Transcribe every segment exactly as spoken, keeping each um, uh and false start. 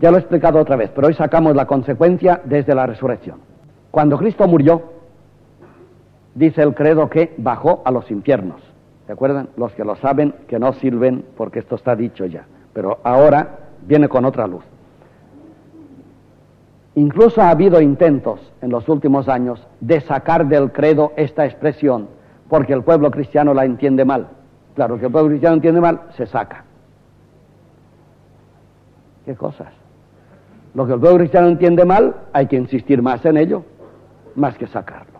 Ya lo he explicado otra vez, pero hoy sacamos la consecuencia desde la resurrección. Cuando Cristo murió, dice el credo que bajó a los infiernos. ¿Se acuerdan? Los que lo saben, que no sirven, porque esto está dicho ya. Pero ahora viene con otra luz. Incluso ha habido intentos en los últimos años de sacar del credo esta expresión, porque el pueblo cristiano la entiende mal. Claro, que el pueblo cristiano entiende mal, se saca. ¿Qué cosas? Lo que el pueblo cristiano entiende mal, hay que insistir más en ello, más que sacarlo.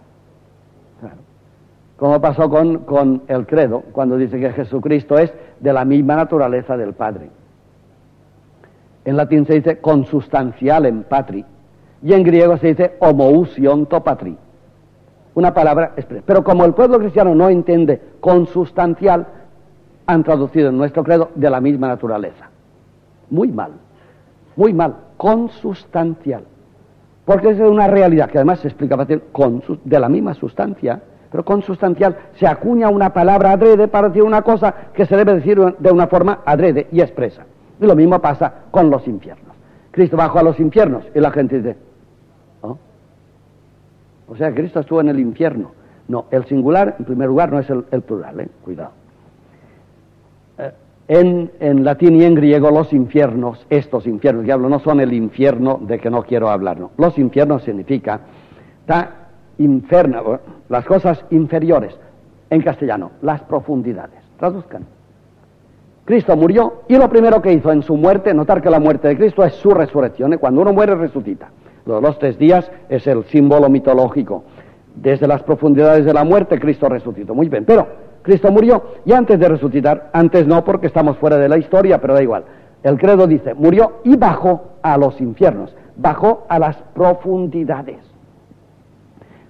Claro. Como pasó con, con el credo, cuando dice que Jesucristo es de la misma naturaleza del Padre. En latín se dice consustancial en patri, y en griego se dice homoousionto patri. Una palabra, pero como el pueblo cristiano no entiende consustancial, han traducido en nuestro credo de la misma naturaleza. Muy mal, muy mal, consustancial. Porque es una realidad que además se explica fácil, con, de la misma sustancia, pero consustancial. Se acuña una palabra adrede para decir una cosa que se debe decir de una forma adrede y expresa. Y lo mismo pasa con los infiernos. Cristo bajó a los infiernos y la gente dice, ¿oh? O sea, Cristo estuvo en el infierno. No, el singular, en primer lugar, no es el, el plural, ¿eh? Cuidado. Eh, en, en latín y en griego, los infiernos, estos infiernos que hablo, no son el infierno de que no quiero hablar, no. Los infiernos significa, ta inferna, las cosas inferiores, en castellano, las profundidades. Traduzcan. Cristo murió y lo primero que hizo en su muerte, notar que la muerte de Cristo es su resurrección, ¿eh? Cuando uno muere resucita. Los, los tres días es el símbolo mitológico. Desde las profundidades de la muerte Cristo resucitó. Muy bien, pero Cristo murió y antes de resucitar, antes no porque estamos fuera de la historia, pero da igual. El credo dice, murió y bajó a los infiernos, bajó a las profundidades.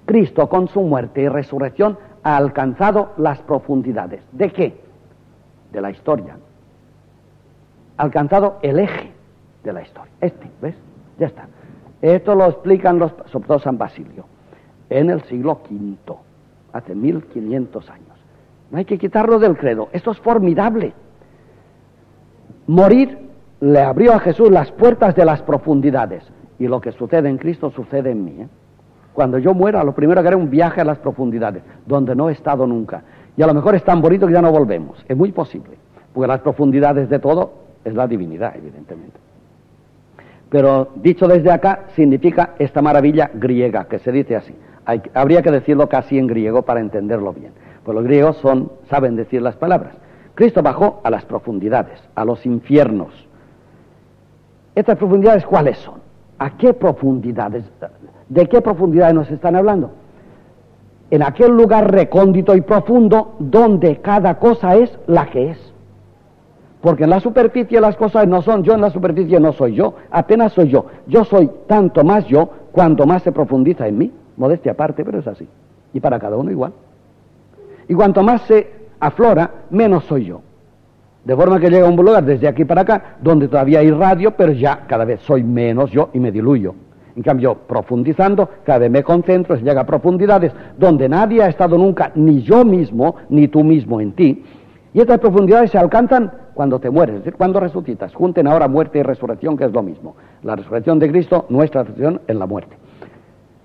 Cristo con su muerte y resurrección ha alcanzado las profundidades. ¿De qué? De la historia. Ha alcanzado el eje de la historia. Este, ¿ves? Ya está. Esto lo explican los, sobre todo San Basilio, en el siglo quinto, hace mil quinientos años. No hay que quitarlo del credo, esto es formidable. Morir le abrió a Jesús las puertas de las profundidades, y lo que sucede en Cristo sucede en mí, ¿eh? Cuando yo muera, lo primero que haré es un viaje a las profundidades, donde no he estado nunca, y a lo mejor es tan bonito que ya no volvemos, es muy posible, porque las profundidades de todo es la divinidad, evidentemente. Pero dicho desde acá, significa esta maravilla griega, que se dice así. Hay, habría que decirlo casi en griego para entenderlo bien. Pues los griegos son, saben decir las palabras. Cristo bajó a las profundidades, a los infiernos. ¿Estas profundidades cuáles son? ¿A qué profundidades? ¿De qué profundidades nos están hablando? En aquel lugar recóndito y profundo donde cada cosa es la que es. Porque en la superficie las cosas no son yo, en la superficie no soy yo, apenas soy yo. Yo soy tanto más yo, cuanto más se profundiza en mí. Modestia aparte, pero es así. Y para cada uno igual. Y cuanto más se aflora, menos soy yo. De forma que llega a un lugar desde aquí para acá, donde todavía hay radio, pero ya cada vez soy menos yo y me diluyo. En cambio, profundizando, cada vez me concentro, se llega a profundidades donde nadie ha estado nunca, ni yo mismo, ni tú mismo en ti. Y estas profundidades se alcanzan cuando te mueres, es decir, cuando resucitas. Junten ahora muerte y resurrección, que es lo mismo. La resurrección de Cristo, nuestra resurrección en la muerte.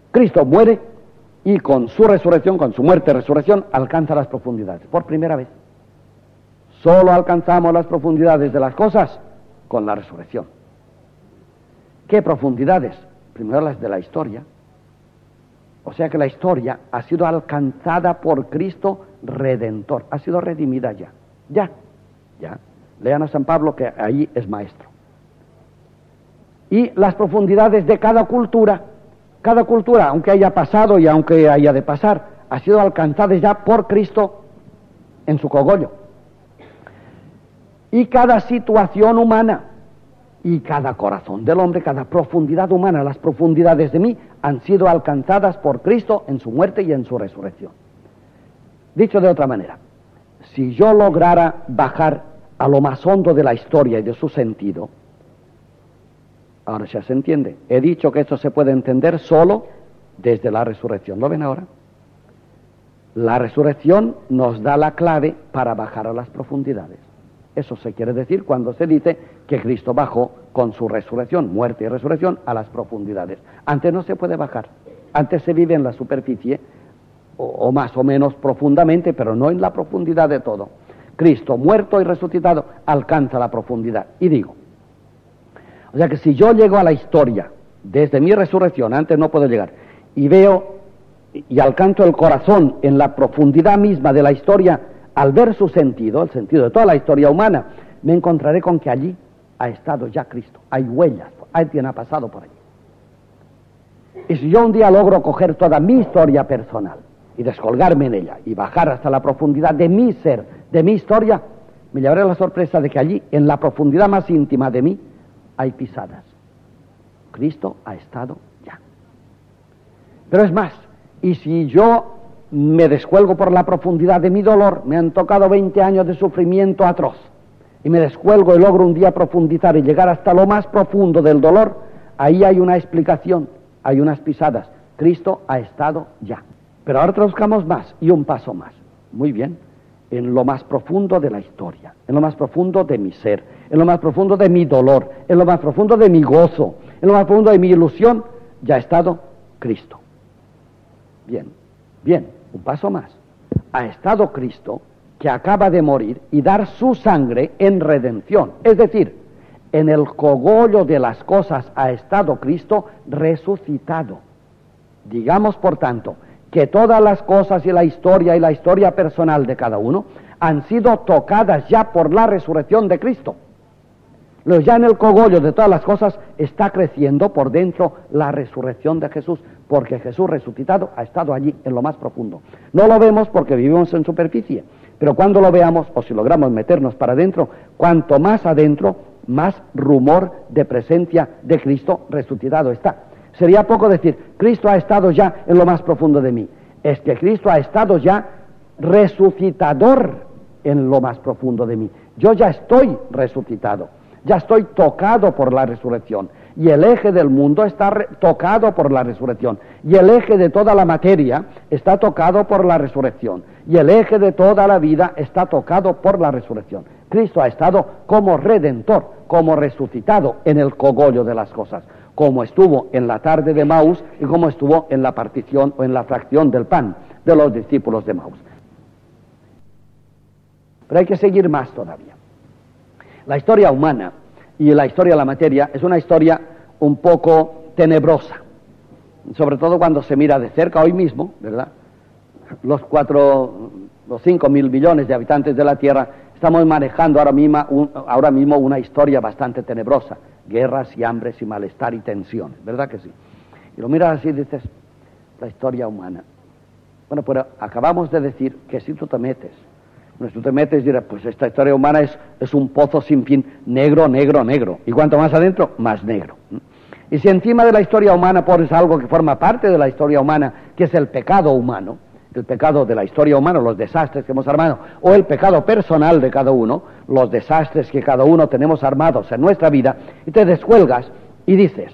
Cristo muere y con su resurrección, con su muerte y resurrección, alcanza las profundidades. Por primera vez. Solo alcanzamos las profundidades de las cosas con la resurrección. ¿Qué profundidades? Primero las de la historia. O sea que la historia ha sido alcanzada por Cristo Redentor. Ha sido redimida ya. Ya. Ya. Lean a San Pablo, que ahí es maestro. Y las profundidades de cada cultura, cada cultura, aunque haya pasado y aunque haya de pasar, ha sido alcanzada ya por Cristo en su cogollo. Y cada situación humana, y cada corazón del hombre, cada profundidad humana, las profundidades de mí, han sido alcanzadas por Cristo en su muerte y en su resurrección. Dicho de otra manera, si yo lograra bajar a lo más hondo de la historia y de su sentido, ahora ya se entiende. He dicho que esto se puede entender solo desde la resurrección. ¿Lo ven ahora? La resurrección nos da la clave para bajar a las profundidades. Eso se quiere decir cuando se dice que Cristo bajó con su resurrección, muerte y resurrección, a las profundidades. Antes no se puede bajar, antes se vive en la superficie, o, o más o menos profundamente, pero no en la profundidad de todo. Cristo, muerto y resucitado, alcanza la profundidad. Y digo, o sea que si yo llego a la historia, desde mi resurrección, antes no puedo llegar, y veo y alcanzo el corazón en la profundidad misma de la historia, al ver su sentido, el sentido de toda la historia humana, me encontraré con que allí ha estado ya Cristo, hay huellas, alguien ha pasado por allí. Y si yo un día logro coger toda mi historia personal y descolgarme en ella y bajar hasta la profundidad de mi ser, de mi historia, me llevaré la sorpresa de que allí, en la profundidad más íntima de mí, hay pisadas. Cristo ha estado ya. Pero es más, y si yo me descuelgo por la profundidad de mi dolor, me han tocado veinte años de sufrimiento atroz, y me descuelgo y logro un día profundizar y llegar hasta lo más profundo del dolor, ahí hay una explicación, hay unas pisadas. Cristo ha estado ya. Pero ahora traduzcamos más y un paso más. Muy bien. En lo más profundo de la historia, en lo más profundo de mi ser, en lo más profundo de mi dolor, en lo más profundo de mi gozo, en lo más profundo de mi ilusión, ya ha estado Cristo. Bien, bien, un paso más. Ha estado Cristo, que acaba de morir y dar su sangre en redención. Es decir, en el cogollo de las cosas ha estado Cristo resucitado. Digamos, por tanto, que todas las cosas y la historia y la historia personal de cada uno han sido tocadas ya por la resurrección de Cristo. Pero ya en el cogollo de todas las cosas está creciendo por dentro la resurrección de Jesús, porque Jesús resucitado ha estado allí en lo más profundo. No lo vemos porque vivimos en superficie, pero cuando lo veamos, o si logramos meternos para adentro, cuanto más adentro, más rumor de presencia de Cristo resucitado está. Sería poco decir, Cristo ha estado ya en lo más profundo de mí. Es que Cristo ha estado ya resucitador en lo más profundo de mí. Yo ya estoy resucitado. Ya estoy tocado por la resurrección, y el eje del mundo está tocado por la resurrección, y el eje de toda la materia está tocado por la resurrección, y el eje de toda la vida está tocado por la resurrección. Cristo ha estado como redentor, como resucitado en el cogollo de las cosas, como estuvo en la tarde de Maus y como estuvo en la partición o en la fracción del pan de los discípulos de Maus. Pero hay que seguir más todavía. La historia humana y la historia de la materia es una historia un poco tenebrosa, sobre todo cuando se mira de cerca hoy mismo, ¿verdad? Los cuatro, los cinco mil billones de habitantes de la Tierra estamos manejando ahora mismo, un, ahora mismo una historia bastante tenebrosa, guerras y hambres y malestar y tensiones, ¿verdad que sí? Y lo miras así y dices, la historia humana. Bueno, pero acabamos de decir que si tú te metes, Pues tú te metes y dirás, pues esta historia humana es, es un pozo sin fin, negro, negro, negro. Y cuanto más adentro, más negro. Y si encima de la historia humana pones algo que forma parte de la historia humana, que es el pecado humano, el pecado de la historia humana, los desastres que hemos armado, o el pecado personal de cada uno, los desastres que cada uno tenemos armados en nuestra vida, y te descuelgas y dices,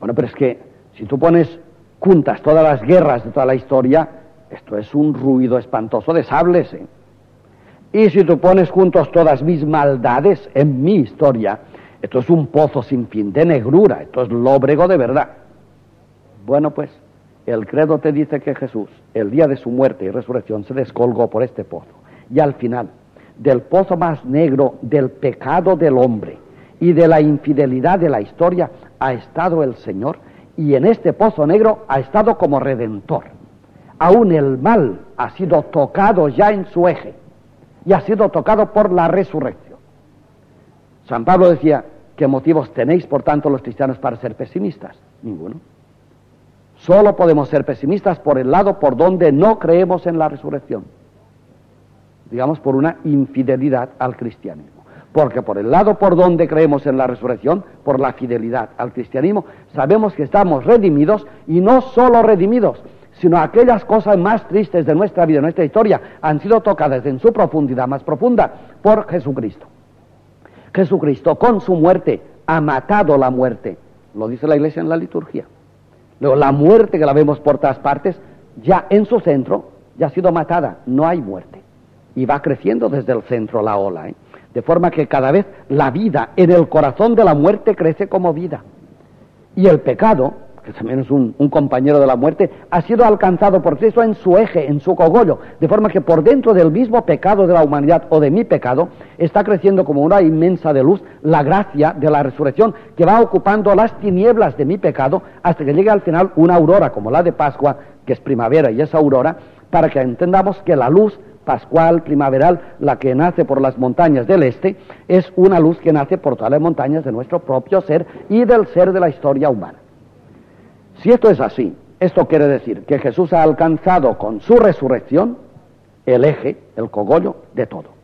bueno, pero es que si tú pones juntas todas las guerras de toda la historia, esto es un ruido espantoso de sables, ¿eh? Y si tú pones juntos todas mis maldades en mi historia, esto es un pozo sin fin de negrura, esto es lóbrego de verdad. Bueno, pues, el credo te dice que Jesús, el día de su muerte y resurrección, se descolgó por este pozo. Y al final, del pozo más negro del pecado del hombre y de la infidelidad de la historia, ha estado el Señor, y en este pozo negro ha estado como redentor. Aún el mal ha sido tocado ya en su eje, y ha sido tocado por la resurrección. San Pablo decía, ¿qué motivos tenéis, por tanto, los cristianos para ser pesimistas? Ninguno. Solo podemos ser pesimistas por el lado por donde no creemos en la resurrección. Digamos, por una infidelidad al cristianismo. Porque por el lado por donde creemos en la resurrección, por la fidelidad al cristianismo, sabemos que estamos redimidos, y no solo redimidos, sino aquellas cosas más tristes de nuestra vida, de nuestra historia, han sido tocadas en su profundidad más profunda por Jesucristo. Jesucristo con su muerte ha matado la muerte, lo dice la Iglesia en la liturgia. Luego, la muerte que la vemos por todas partes, ya en su centro, ya ha sido matada, no hay muerte. Y va creciendo desde el centro la ola, ¿eh? De forma que cada vez la vida en el corazón de la muerte crece como vida. Y el pecado, que también es un, un compañero de la muerte, ha sido alcanzado por Cristo en su eje, en su cogollo. De forma que por dentro del mismo pecado de la humanidad o de mi pecado, está creciendo como una inmensa de luz la gracia de la resurrección, que va ocupando las tinieblas de mi pecado hasta que llegue al final una aurora, como la de Pascua, que es primavera y es aurora, para que entendamos que la luz pascual, primaveral, la que nace por las montañas del este, es una luz que nace por todas las montañas de nuestro propio ser y del ser de la historia humana. Si esto es así, esto quiere decir que Jesús ha alcanzado con su resurrección el eje, el cogollo de todo.